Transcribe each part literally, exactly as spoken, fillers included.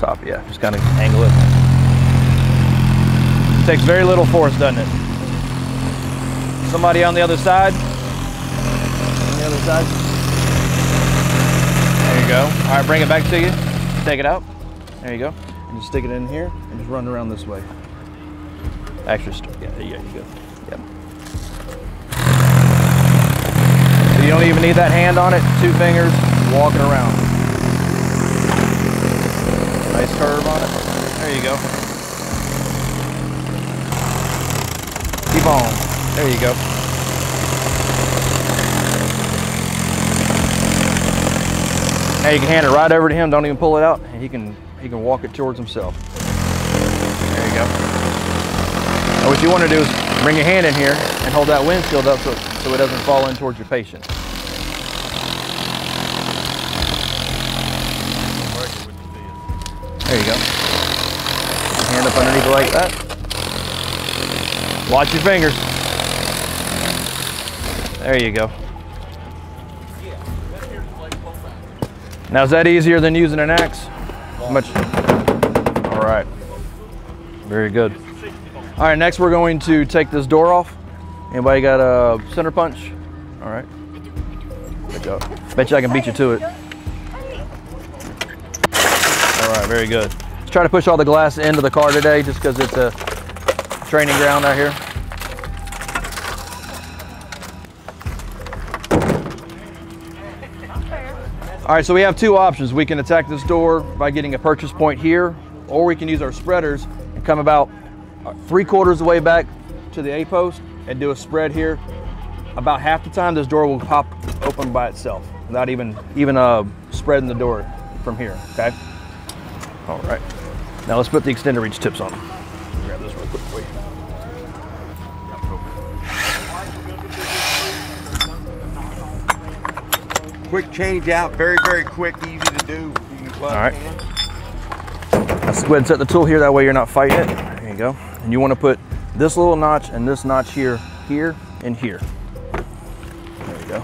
top. Yeah, just kind of angle it. It takes very little force, doesn't it? Somebody on the other side. On the other side. There you go. All right, bring it back to you. Take it out. There you go. And just stick it in here and just run around this way. Actually, yeah, yeah, you're good. Yeah. So you don't even need that hand on it. Two fingers walking around. Nice curve on it. There you go. Keep on. There you go. Now you can hand it right over to him. Don't even pull it out. He can he can walk it towards himself. There you go. Now what you want to do is bring your hand in here and hold that windshield up so it, so it doesn't fall in towards your patient. There you go. Hand up underneath it like that. Watch your fingers. There you go. Now is that easier than using an axe? Much. All right. Very good. All right, next we're going to take this door off. Anybody got a center punch? All right. Good job. Bet you I can beat you to it. All right, very good. Let's try to push all the glass into the car today just because it's a training ground out here. All right, so we have two options. We can attack this door by getting a purchase point here, or we can use our spreaders and come about three quarters of the way back to the A post and do a spread here. About half the time this door will pop open by itself without even even uh, spreading the door from here, okay? All right. Now let's put the extender reach tips on. Grab this real quick for you. Quick change out, very, very quick, easy to do. All right. Let's go ahead and set the tool here, that way you're not fighting it. There you go. And you want to put this little notch and this notch here, here, and here. There you go.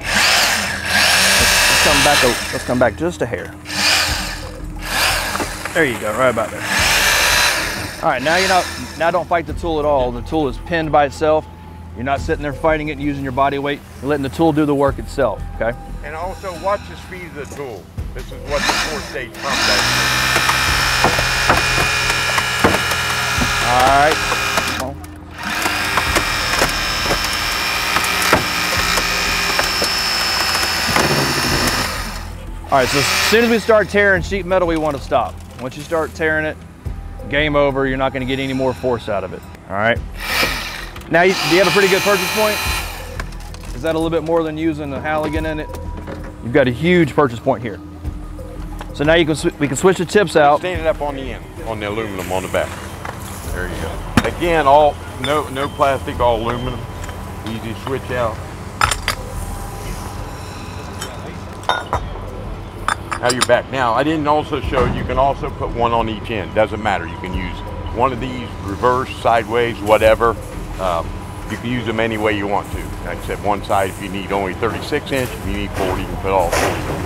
Let's, let's come back. A, let's come back just a hair. There you go. Right about there. All right. Now you're not. Now don't fight the tool at all. The tool is pinned by itself. You're not sitting there fighting it and using your body weight. You're letting the tool do the work itself. Okay. And also watch the speed of the tool. This is what the four-stage pump does. All right. Come on. All right, so as soon as we start tearing sheet metal, we want to stop. Once you start tearing it, game over. You're not going to get any more force out of it. All right. Now, you, do you have a pretty good purchase point? Is that a little bit more than using the Halligan in it? You've got a huge purchase point here. So now you can we can switch the tips out. Stand it up on the end, on the aluminum on the back. There you go. Again, all no no plastic, all aluminum. Easy switch out. Now you're back. Now I didn't also show you can also put one on each end. Doesn't matter. You can use one of these reverse, sideways, whatever. Um, you can use them any way you want to. Like I said, one side if you need only thirty-six inch, if you need forty, you can put all forty on.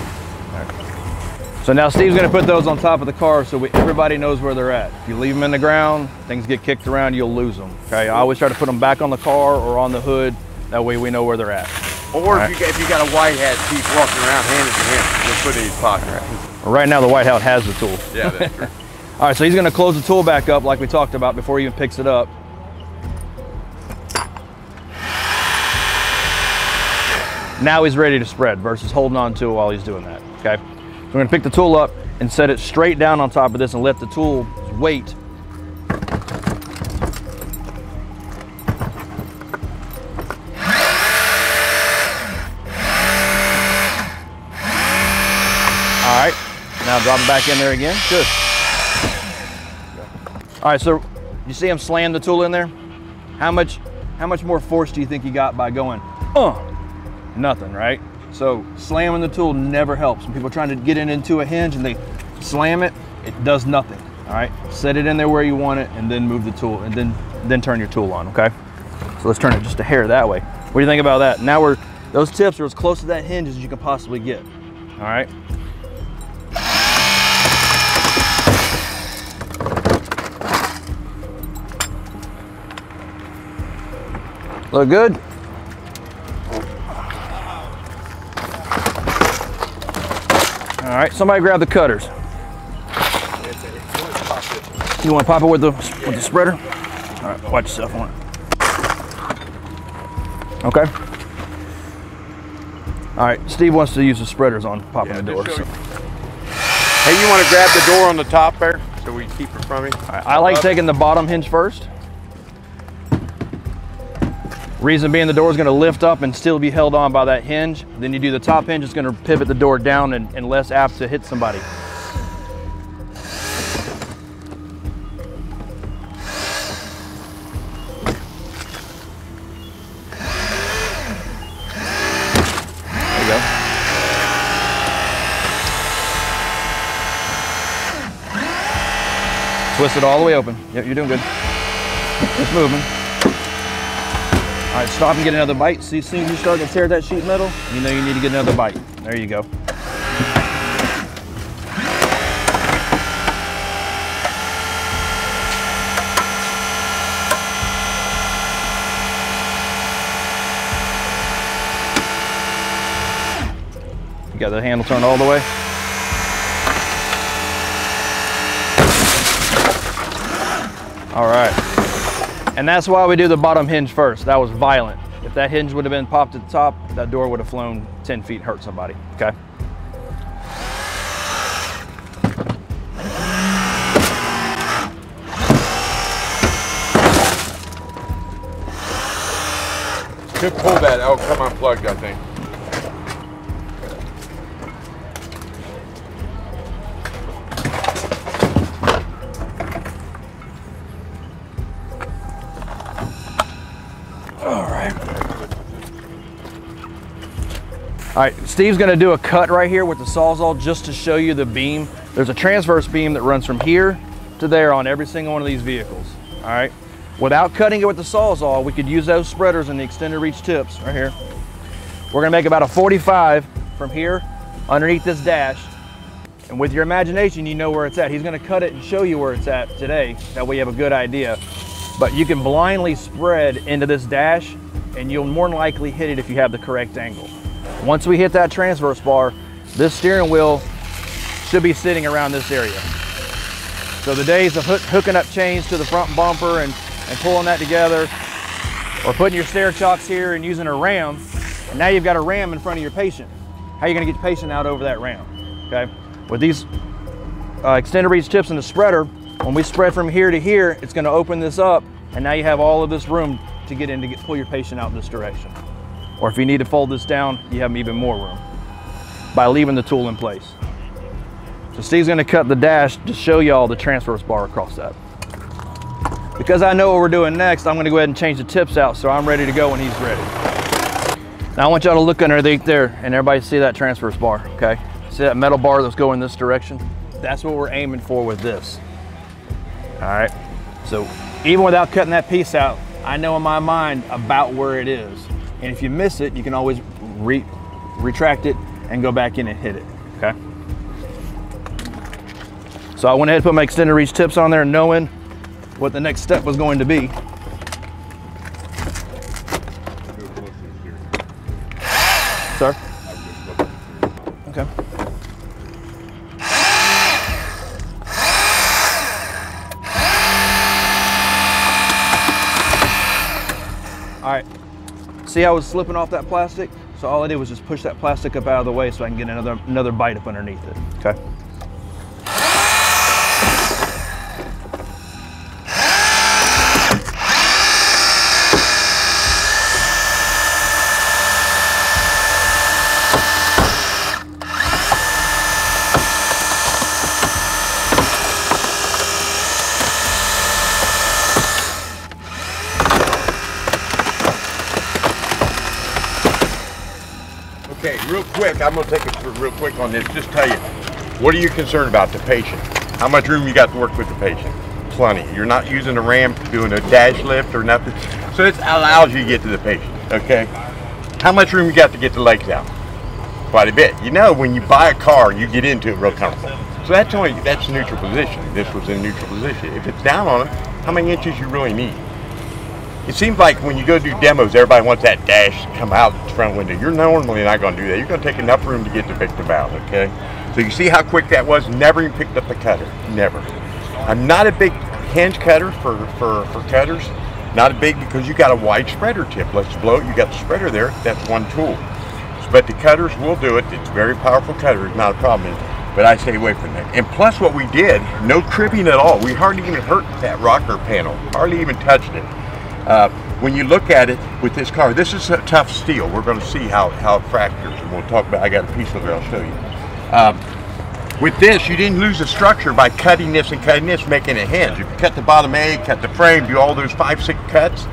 So now Steve's gonna put those on top of the car so we, everybody knows where they're at. If you leave them in the ground, things get kicked around, you'll lose them. Okay, I always try to put them back on the car or on the hood. That way we know where they're at. Or if, right. you, if you got a white hat, keep walking around hand in hand, just put it in his pocket. Right. Right now the white hat has the tool. Yeah, that's true. All right, so he's gonna close the tool back up like we talked about before he even picks it up. Now he's ready to spread versus holding on to it while he's doing that, okay? We're gonna pick the tool up and set it straight down on top of this and let the tool weight. All right, now drop it back in there again, good. All right, so you see him slam the tool in there? How much, how much more force do you think he got by going, uh, nothing, right? So slamming the tool never helps. When people are trying to get it into a hinge and they slam it, it does nothing, all right? Set it in there where you want it and then move the tool and then, then turn your tool on, okay? So let's turn it just a hair that way. What do you think about that? Now we're, those tips are as close to that hinge as you can possibly get, all right? Look good? All right, somebody grab the cutters. You want to pop it with the, with the spreader? All right, watch yourself on it. Okay. All right, Steve wants to use the spreaders on popping yeah, the door. So. Hey, you want to grab the door on the top there so we keep it from you? Right, I like taking the bottom hinge first. Reason being, the door is going to lift up and still be held on by that hinge. Then you do the top hinge, it's going to pivot the door down and, and less apt to hit somebody. Twist it all the way open. Yep, you're doing good. It's moving. All right, stop and get another bite. See, as soon as you start to tear that sheet metal, you know you need to get another bite. There you go. You got the handle turned all the way. All right, and that's why we do the bottom hinge first. That was violent. If that hinge would have been popped at the top, that door would have flown ten feet and hurt somebody, okay? Could pull that out, come unplugged, I think. All right, Steve's gonna do a cut right here with the Sawzall just to show you the beam. There's a transverse beam that runs from here to there on every single one of these vehicles, all right? Without cutting it with the Sawzall, we could use those spreaders and the extended reach tips right here. We're gonna make about a forty-five from here underneath this dash. And with your imagination, you know where it's at. He's gonna cut it and show you where it's at today. That way you have a good idea. But you can blindly spread into this dash and you'll more than likely hit it if you have the correct angle. Once we hit that transverse bar, this steering wheel should be sitting around this area. So the days of hook, hooking up chains to the front bumper and, and pulling that together, or putting your stair chocks here and using a ram, and now you've got a ram in front of your patient. How are you gonna get your patient out over that ram, okay? With these uh, extended reach tips and the spreader, when we spread from here to here, it's gonna open this up, and now you have all of this room to get in to get, pull your patient out in this direction. Or if you need to fold this down, you have even more room by leaving the tool in place. So Steve's gonna cut the dash to show y'all the transverse bar across that. Because I know what we're doing next, I'm gonna go ahead and change the tips out so I'm ready to go when he's ready. Now I want y'all to look underneath there and everybody see that transverse bar, okay? See that metal bar that's going this direction? That's what we're aiming for with this. All right, so even without cutting that piece out, I know in my mind about where it is. And if you miss it, you can always re retract it and go back in and hit it, okay? So I went ahead and put my extended reach tips on there knowing what the next step was going to be. Sir? Okay. All right. See, I was slipping off that plastic, so all I did was just push that plastic up out of the way so I can get another another bite up underneath it. Okay. Okay, real quick, I'm gonna take it real quick on this. Just tell you, what are you concerned about? The patient. How much room you got to work with the patient? Plenty. You're not using a ramp, doing a dash lift or nothing. So it allows you to get to the patient, okay? How much room you got to get the legs out? Quite a bit. You know, when you buy a car, you get into it real comfortable. So that's only, that's a neutral position. This was a neutral position. If it's down on it, how many inches you really need? It seems like when you go do demos, everybody wants that dash to come out the front window. You're normally not going to do that. You're going to take enough room to get the victim out, okay? So you see how quick that was? Never even picked up a cutter, never. I'm not a big hinge cutter for, for, for cutters. Not a big, because you got a wide spreader tip. Let's blow it, you got the spreader there, that's one tool. But the cutters will do it. It's a very powerful cutter, it's not a problem. But I stay away from that. And plus what we did, no tripping at all. We hardly even hurt that rocker panel, hardly even touched it. Uh, when you look at it with this car, this is a tough steel. We're going to see how, how it fractures, and we'll talk about, I got a piece of it I'll show you. Um, with this, you didn't lose the structure by cutting this and cutting this, making a hinge. If you cut the bottom end, cut the frame, do all those five, six cuts,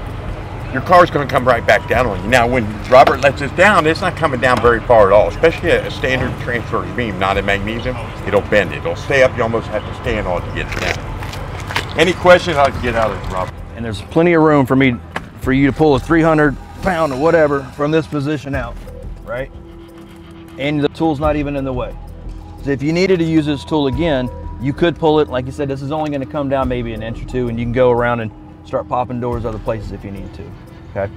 your car's going to come right back down on you. Now when Robert lets this down, it's not coming down very far at all, especially a standard transverse beam, not a magnesium. It'll bend it. It'll stay up. You almost have to stand on it to get it down. Any questions? I'll get out of it, Robert. And there's plenty of room for me, for you to pull a three hundred pound or whatever from this position out, right? And the tool's not even in the way. So if you needed to use this tool again, you could pull it. Like you said, this is only going to come down maybe an inch or two, and you can go around and start popping doors other places if you need to, okay?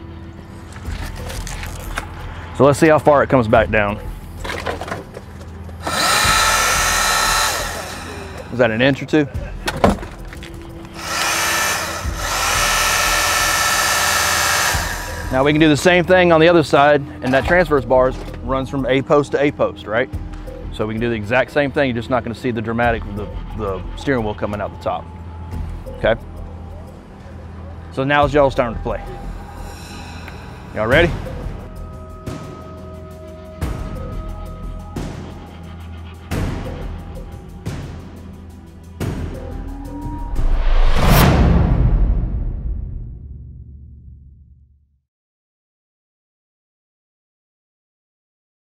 So let's see how far it comes back down. Is that an inch or two? Now we can do the same thing on the other side, and that transverse bars runs from A post to A post, right? So we can do the exact same thing, you're just not gonna see the dramatic, the, the steering wheel coming out the top, okay? So now it's y'all's time to play. Y'all ready?